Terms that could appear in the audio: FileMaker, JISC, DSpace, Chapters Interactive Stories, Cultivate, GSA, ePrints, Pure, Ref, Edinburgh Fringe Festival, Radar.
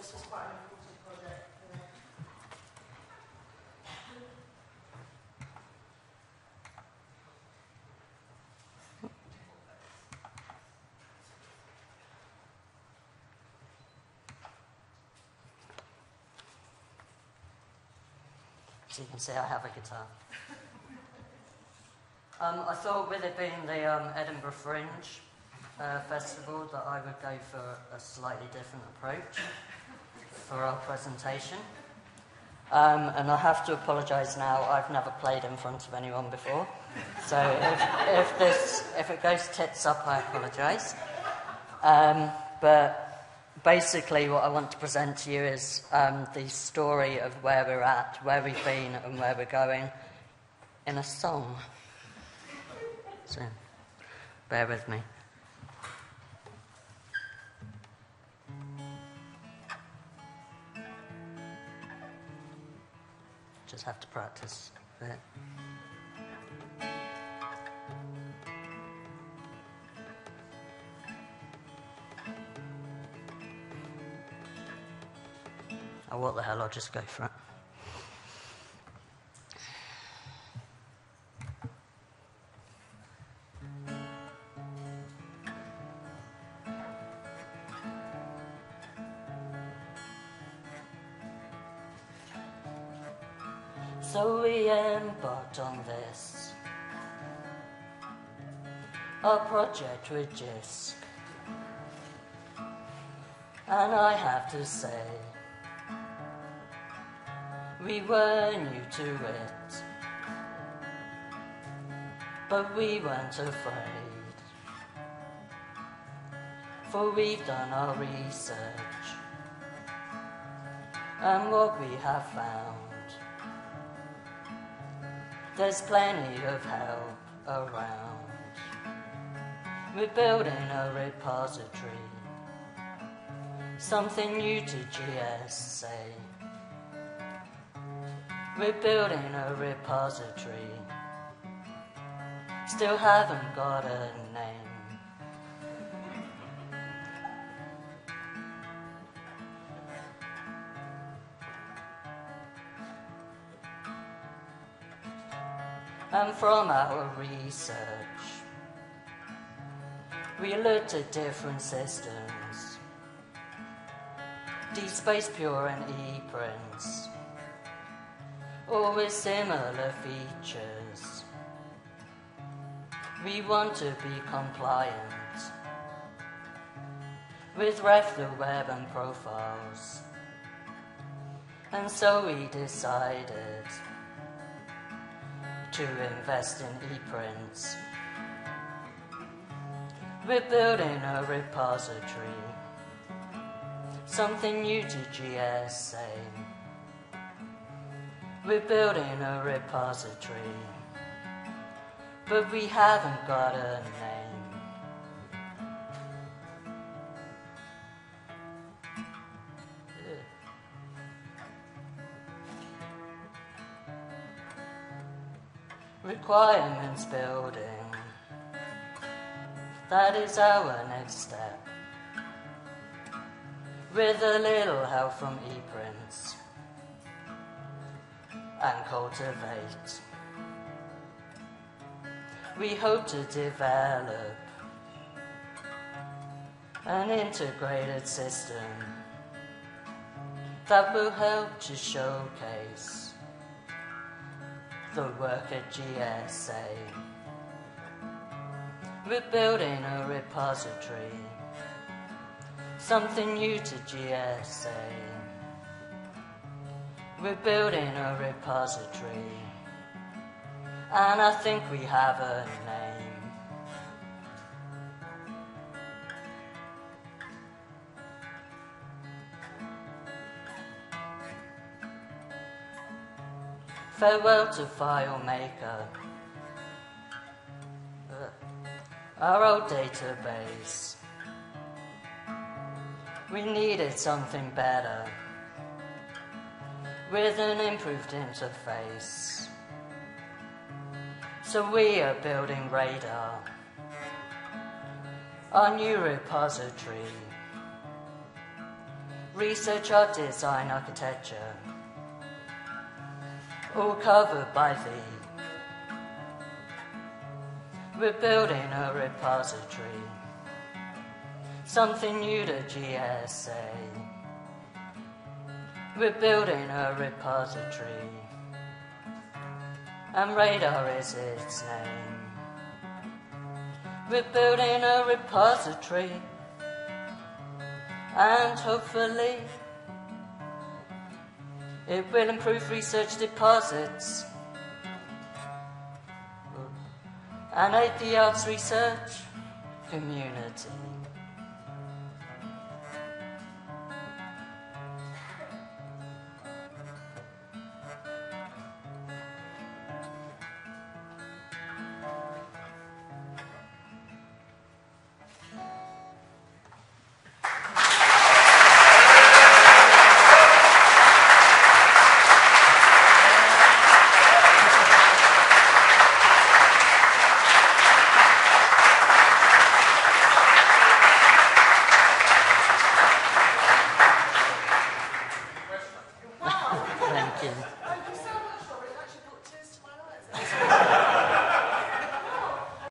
this is quite an important project. So you can say I have a guitar. I thought, with it being the Edinburgh Fringe Festival, that I would go for a slightly different approach for our presentation. And I have to apologise now, I've never played in front of anyone before. So if it goes tits up, I apologise. But basically, what I want to present to you is the story of where we're at, where we've been, and where we're going in a song. So, bear with me. Just have to practice a bit. Oh, what the hell, I'll just go for it. So we embarked on this, our project with JISC, and I have to say, we were new to it, but we weren't afraid, for we've done our research, and what we have found, there's plenty of help around. We're building a repository, something new to GSA. We're building a repository, still haven't got a name. And from our research, we looked at different systems, DSpace, Pure and ePrints, all with similar features. We want to be compliant with Ref, the web and profiles. And so we decided to invest in ePrints. We're building a repository, something new to GSA. We're building a repository, but we haven't got a name. Requirements building, that is our next step, with a little help from ePrints and Cultivate. We hope to develop an integrated system that will help to showcase the work at GSA. We're building a repository, something new to GSA. We're building a repository, and I think we have a name. Farewell to FileMaker, our old database. We needed something better, with an improved interface. So we are building Radar, our new repository, research of design architecture, all covered by thee. We're building a repository, something new to GSA. We're building a repository, and Radar is its name. We're building a repository, and hopefully it will improve research deposits and aid the arts research community.